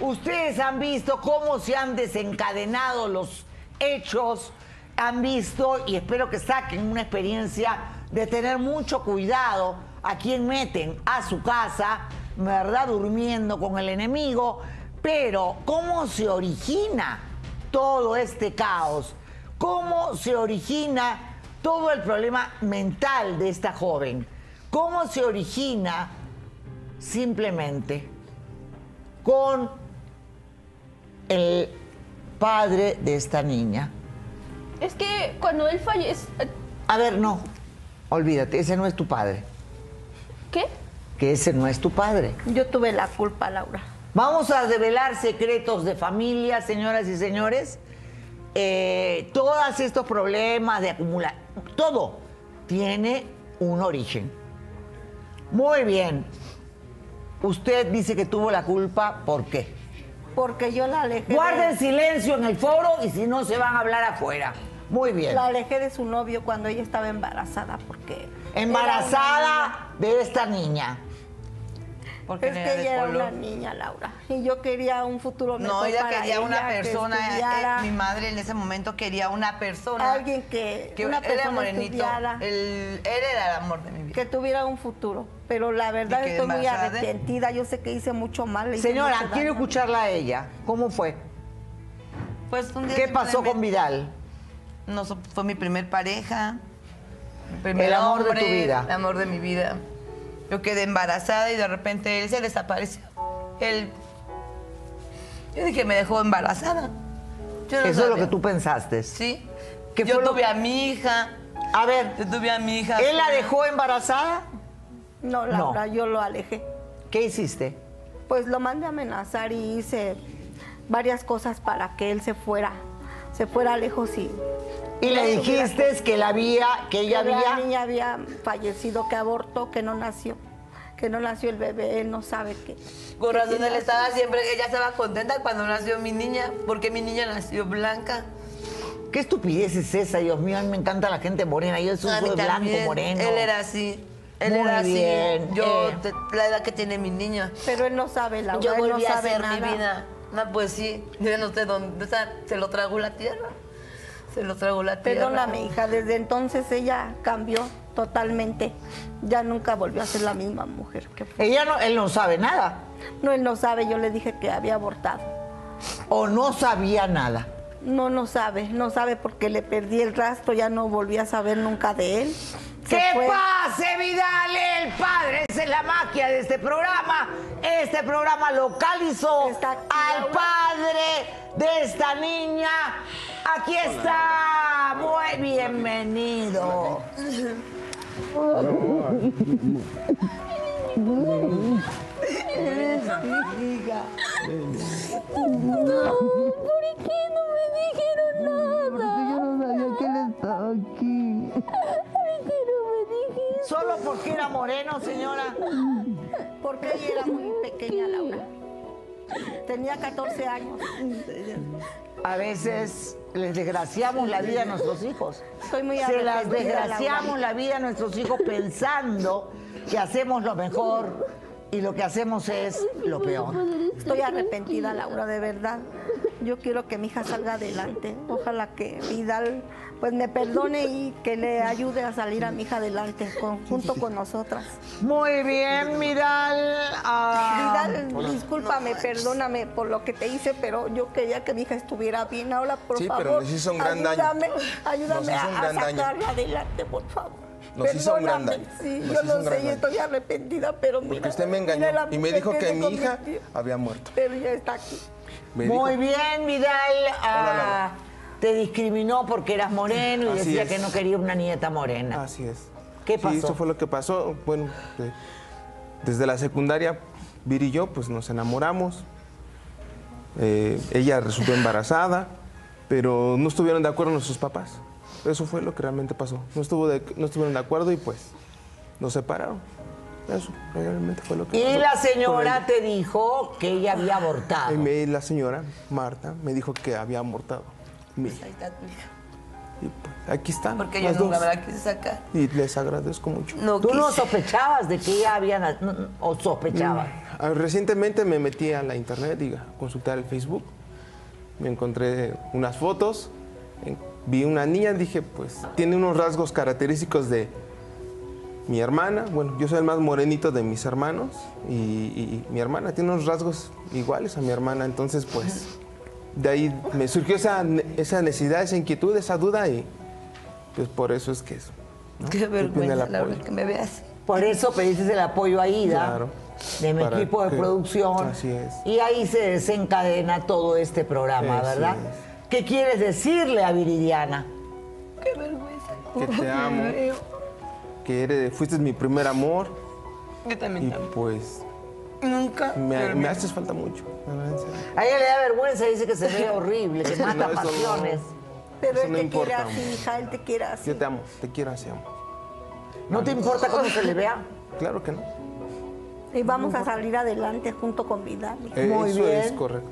Ustedes han visto cómo se han desencadenado los hechos, han visto, y espero que saquen una experiencia de tener mucho cuidado a quien meten a su casa, ¿verdad?, durmiendo con el enemigo. Pero ¿cómo se origina todo este caos? ¿Cómo se origina todo el problema mental de esta joven? ¿Cómo se origina? Simplemente con el padre de esta niña. Es que cuando él fallece... A ver, no, olvídate, ese no es tu padre. ¿Qué? Que ese no es tu padre. Yo tuve la culpa, Laura. Vamos a revelar secretos de familia, señoras y señores. Todos estos problemas de acumular, todo tiene un origen. Muy bien. Usted dice que tuvo la culpa, ¿por qué? Porque yo la alejé. Guarden silencio en el foro y si no se van a hablar afuera. Muy bien. La alejé de su novio cuando ella estaba embarazada, porque... Embarazada de esta niña. Porque es que ella era una niña, Laura. Y yo quería un futuro mejor. No, ella quería una persona. Mi madre en ese momento quería una persona. Alguien que una persona morenito, estudiara. Él era el amor de mi vida. Que tuviera un futuro. Pero la verdad estoy muy arrepentida. Yo sé que hice mucho mal. Señora, quiero escucharla a ella. ¿Cómo fue? Pues un día. ¿Qué pasó con Vidal? No, fue mi primer pareja. El amor de tu vida. El amor de mi vida. Yo quedé embarazada y de repente él se desapareció. Yo dije, me dejó embarazada. Yo no Eso sabía. Es lo que tú pensaste. Sí. Yo tuve a mi hija. A ver. Yo tuve a mi hija. ¿Él la dejó embarazada? No, Laura, yo lo alejé. ¿Qué hiciste? Pues lo mandé a amenazar y hice varias cosas para que él se fuera lejos y... Y le dijiste que la niña había fallecido, que abortó, que no nació el bebé, él no sabe qué. Con razón él estaba siempre, ella estaba contenta cuando nació mi niña, porque mi niña nació blanca. ¿Qué estupidez es esa? Dios mío, a mí me encanta la gente morena, yo soy blanco, moreno. Él era así. Él era así. Yo, la edad que tiene mi niña. Pero él no sabe, Laura. Yo volví a hacer mi vida. No, pues sí, yo no sé dónde, se lo tragó la tierra. Se lo traigo la tierra. Perdóname, hija, desde entonces ella cambió totalmente. Ya nunca volvió a ser la misma mujer que fue. Él no sabe nada. No, él no sabe, yo le dije que había abortado. ¿O no sabía nada? No, no sabe porque le perdí el rastro, ya no volví a saber nunca de él. ¡Qué pase, Vidal! El padre, esa es la magia de este programa. Este programa localizó al padre de esta niña. Aquí está. Muy bienvenido. No, ¿por qué no me dijeron nada? Porque yo no sabía que él estaba aquí. ¿Solo porque era moreno, señora? Porque ella era muy pequeña, Laura. Tenía 14 años. A veces les desgraciamos la vida a nuestros hijos. Soy muy arrepentida. Se las desgraciamos la vida a nuestros hijos pensando que hacemos lo mejor y lo que hacemos es lo peor. Estoy arrepentida, Laura, de verdad. Yo quiero que mi hija salga adelante. Ojalá que Vidal pues me perdone y que le ayude a salir a mi hija adelante junto con nosotras. Muy bien, Vidal. Vidal, discúlpame, perdóname por lo que te hice, pero yo quería que mi hija estuviera bien. Ahora, por favor, pero nos hizo un gran daño. Ayúdame a sacarla adelante, por favor. Nos hizo un gran daño. Sí, yo lo sé y estoy arrepentida, pero mira. Porque usted me engañó y me dijo que mi hija había muerto. Pero ya está aquí. Muy bien, Vidal. Te discriminó porque eras moreno y decía que no quería una nieta morena. Así es. ¿Qué pasó? Sí, eso fue lo que pasó. Bueno, desde la secundaria, Viri y yo pues nos enamoramos. Ella resultó embarazada, pero no estuvieron de acuerdo nuestros papás. Eso fue lo que realmente pasó. No estuvieron de acuerdo y pues nos separaron. Eso realmente fue lo que pasó. Y la señora te dijo que ella había abortado. La señora, Marta, me dijo que había abortado. Pues ahí está tu hija. Y pues, aquí están. Porque yo nunca me la quise sacar. Y les agradezco mucho. ¿Tú no sospechabas de que ella había nacido? ¿O sospechabas? Recientemente me metí a la internet y a consultar el Facebook. Me encontré unas fotos, vi una niña, dije, pues, tiene unos rasgos característicos de mi hermana. Bueno, yo soy el más morenito de mis hermanos y mi hermana tiene unos rasgos iguales a mi hermana. Entonces, pues, de ahí me surgió esa necesidad, esa inquietud, esa duda y, pues, por eso es que eso, ¿no? Qué vergüenza, Laura, que me veas. Por eso pediste el apoyo a Ida. Claro. De mi equipo de producción. Así es. Y ahí se desencadena todo este programa, ¿verdad? Es. ¿Qué quieres decirle a Viridiana? Qué vergüenza. Que te amo. Que fuiste mi primer amor. Yo también. Y te amo. Pues nunca. Me haces falta mucho. A ella le da vergüenza, dice que se ve horrible, que mata pasiones. Pero él te quiere así, hija, él te quiere así. Yo te amo, te quiero así, amor. ¿No te importa cómo se le vea? Claro que no. Y vamos a salir adelante junto con Vidal. Muy bien. Eso es correcto.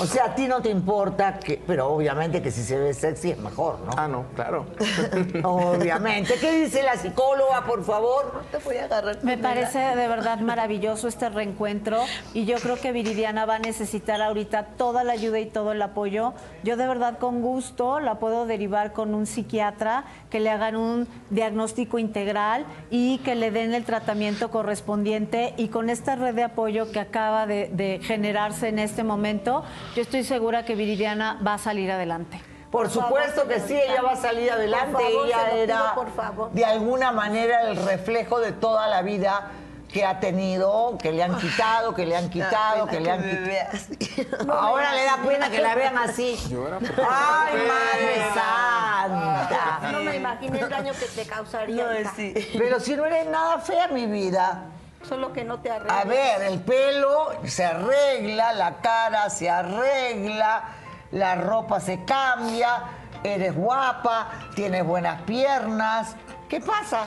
O sea, a ti no te importa, pero obviamente que si se ve sexy es mejor, ¿no? Ah, no, claro. Obviamente. ¿Qué dice la psicóloga, por favor? No te voy a agarrar. Me parece de verdad maravilloso este reencuentro y yo creo que Viridiana va a necesitar ahorita toda la ayuda y todo el apoyo. Yo de verdad con gusto la puedo derivar con un psiquiatra, que le hagan un diagnóstico integral y que le den el tratamiento correspondiente, y con esta red de apoyo que acaba de generarse en este momento, yo estoy segura que Viridiana va a salir adelante. Por supuesto favor, que sí, ella va a salir adelante. Por favor, ella era, por favor, de alguna manera, el reflejo de toda la vida que ha tenido, que le han quitado, que le han quitado, que le han quitado. Ahora le da pena que la vean así. ¡Ay, madre santa! No me imaginé el daño que te causaría. No, sí. Pero si no eres nada fea, mi vida. Solo que no te arreglas. A ver, el pelo se arregla, la cara se arregla, la ropa se cambia, eres guapa, tienes buenas piernas. ¿Qué pasa?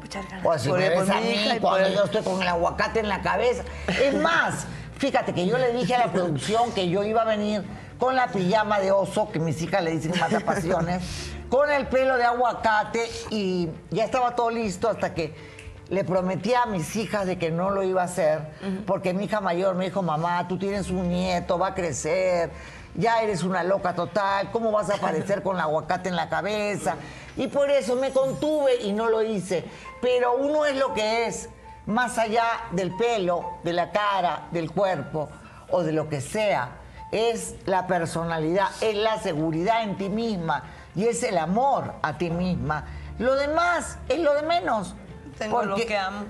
Muchas gracias. O si por eres a mí, cuando yo estoy con el aguacate en la cabeza. Es más, fíjate que yo le dije a la producción que yo iba a venir con la pijama de oso, que mis hijas le dicen mata pasiones, con el pelo de aguacate, y ya estaba todo listo hasta que le prometí a mis hijas de que no lo iba a hacer, porque mi hija mayor me dijo, mamá, tú tienes un nieto, va a crecer, ya eres una loca total, ¿cómo vas a aparecer con el aguacate en la cabeza? Y por eso me contuve y no lo hice. Pero uno es lo que es, más allá del pelo, de la cara, del cuerpo o de lo que sea, es la personalidad, es la seguridad en ti misma y es el amor a ti misma. Lo demás es lo de menos. Tengo lo que amo,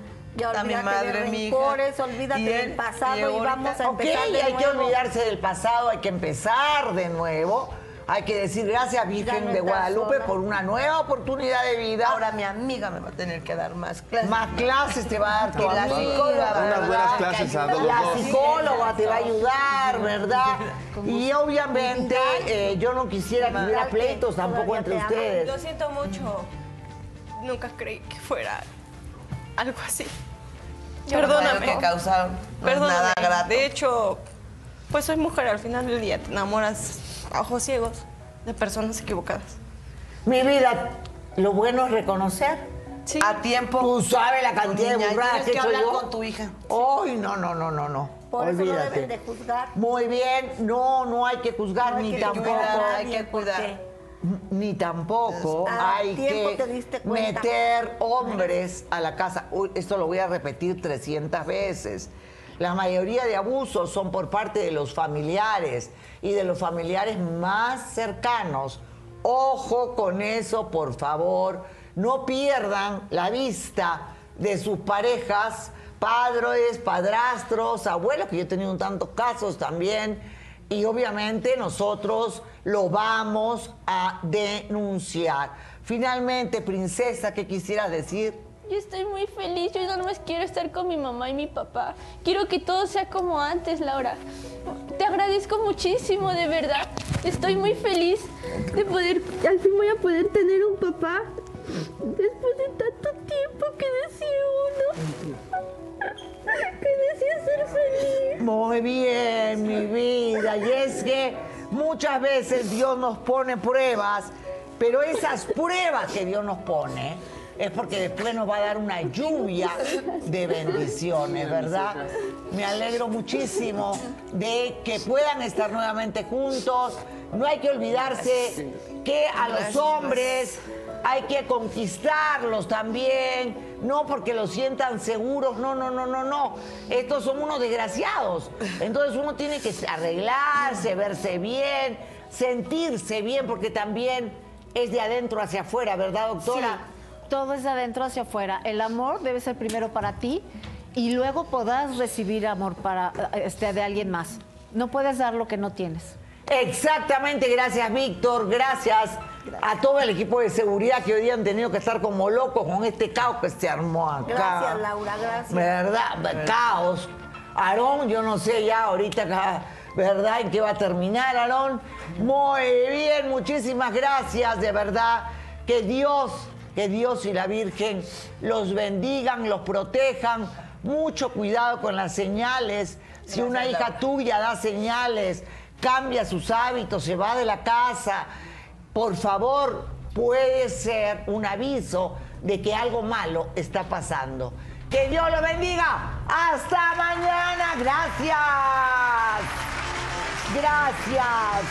a mi madre, mi hija. Olvídate del pasado y vamos a empezar de nuevo. Hay que olvidarse del pasado, hay que empezar de nuevo. Hay que decir gracias, Virgen de Guadalupe, por una nueva oportunidad de vida. Ahora mi amiga me va a tener que dar más clases. Más clases te va a dar tu amiga, ¿verdad? Unas buenas clases a todos. La psicóloga te va a ayudar, ¿verdad? Y obviamente yo no quisiera que hubiera pleitos tampoco entre ustedes. Lo siento mucho. Nunca creí que fuera algo así. Perdóname. No me causaron nada grato. De hecho, pues soy mujer. Al final del día te enamoras a ojos ciegos de personas equivocadas. Mi vida, lo bueno es reconocer. Sí. A tiempo. Tú sabes la cantidad de burradas que he hecho yo. Tienes que hablar con tu hija. Ay, no. Por eso no deben de juzgar. Muy bien. No hay que juzgar ni tampoco. Hay que cuidar. Ni tampoco hay que meter hombres a la casa. Esto lo voy a repetir 300 veces. La mayoría de abusos son por parte de los familiares y de los familiares más cercanos. Ojo con eso, por favor. No pierdan la vista de sus parejas, padres, padrastros, abuelos, que yo he tenido tantos casos también. Y obviamente nosotros lo vamos a denunciar. Finalmente, princesa, ¿qué quisieras decir? Yo estoy muy feliz. Yo nada más quiero estar con mi mamá y mi papá. Quiero que todo sea como antes, Laura. Te agradezco muchísimo, de verdad. Estoy muy feliz de poder... Al fin voy a poder tener un papá después de tanto tiempo que deseo uno. Que decía ser feliz. Muy bien, mi vida. Y es que muchas veces Dios nos pone pruebas, pero esas pruebas que Dios nos pone es porque después nos va a dar una lluvia de bendiciones, ¿verdad? Me alegro muchísimo de que puedan estar nuevamente juntos. No hay que olvidarse que a los hombres hay que conquistarlos también, no porque los sientan seguros, no. Estos son unos desgraciados. Entonces uno tiene que arreglarse, verse bien, sentirse bien, porque también es de adentro hacia afuera, ¿verdad, doctora? Sí, todo es de adentro hacia afuera. El amor debe ser primero para ti y luego podrás recibir amor para, de alguien más. No puedes dar lo que no tienes. Exactamente, gracias, Víctor, gracias a todo el equipo de seguridad que hoy día han tenido que estar como locos con este caos que se armó acá. Gracias, Laura, gracias. ¿Verdad? Caos. Aarón, yo no sé ya ahorita acá, ¿verdad? ¿En qué va a terminar, Aarón? Muy bien, muchísimas gracias, de verdad. Que Dios y la Virgen los bendigan, los protejan. Mucho cuidado con las señales. Si gracias, una hija Laura. Tuya da señales, cambia sus hábitos, se va de la casa, por favor, puede ser un aviso de que algo malo está pasando. Que Dios lo bendiga. Hasta mañana. Gracias. Gracias.